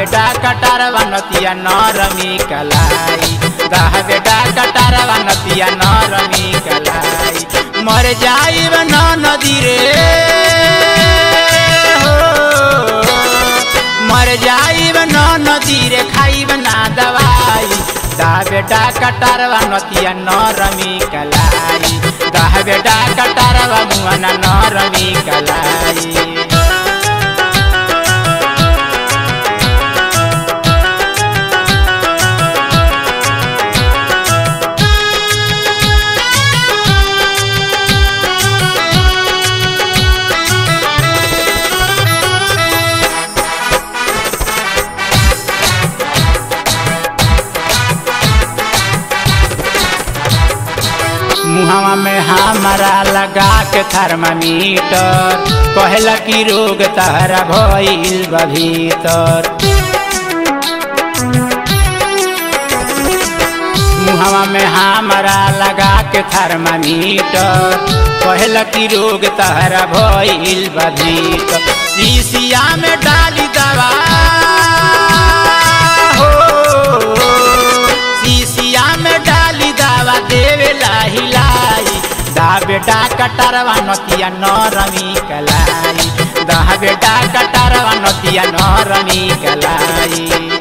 बेटा कटारवा नतिया नरमी कलाई, दाह बेटा कटारवा नतिया नरमी कलाई, मर जाइब न नदी रे हो, मर जाइब न नदी रे खाइब ना दवाई, दाह बेटा कटारवा नतिया नरमी कलाई, दाह बेटा कटारवा मुआना नरमी कलाई। मुहावा में हमारा लगा के थर्मामीटर कहला की रोग तहरा भइल बा भीतर, मुहावा में हमारा लगा के थर्मामीटर कहला की रोग तहरा भइल बा भीतर, शीशिया में डाली दवा हो, शीशिया में डाली दवा देवेला हिला, दाह बेटा कटारवा नतिया नरमी कलाई, दाह बेटा कटारवा नतिया नरमी कलाई।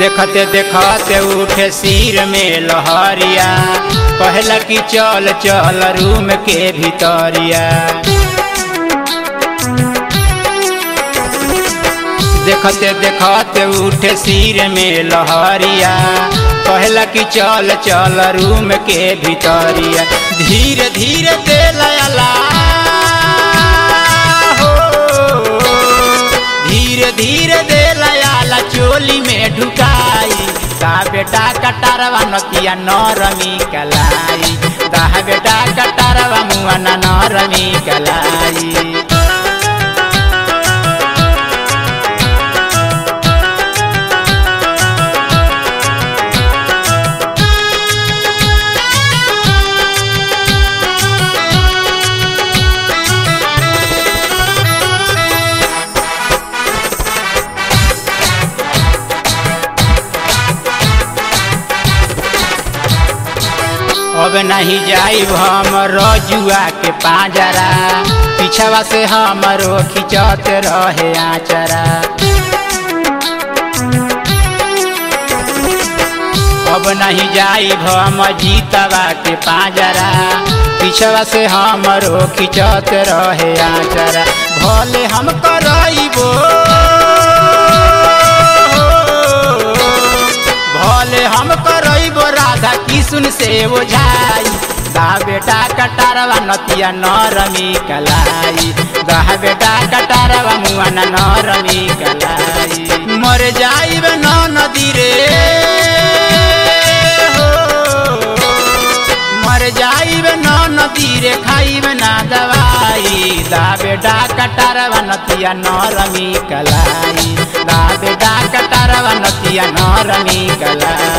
देखते देखते उठे सिर में लहरिया कहला कि चल चल रूम के भीतरिया, देखते देखते उठे सिर में लहरिया कहला कि चल चल रूम के भीतरिया, धीरे धीरे तेल आला हो, धीरे धीरे चोली में ढुकाई, दाह बेटा कटारवा नतिया नरमी कलाई, दाह बेटा कटारवा मुआना नरमी कलाई। अब नहीं जाइब हम रजुआ के पांजरा, पीछवा से हमरो खिंचत रहे आचरा, अब नहीं जाइब हम जीतवा के पांजरा, पीछवा से हमरो खिंचत रहे आचरा, भले हम करइबो भले हम करइबो राधा किशुन से ओझाई, दाह बेटा कटारवा नतिया नरमी कलाई, दाह बेटा कटारवा मुआना नरमी कलाई, मर जाइब न नदी रे हो, मर जाइब न नदी रे खाइब ना दवाई, दाह बेटा कटारवा नतिया नरमी कलाई, दाह बेटा कटारवा नतिया नरमी कलाई।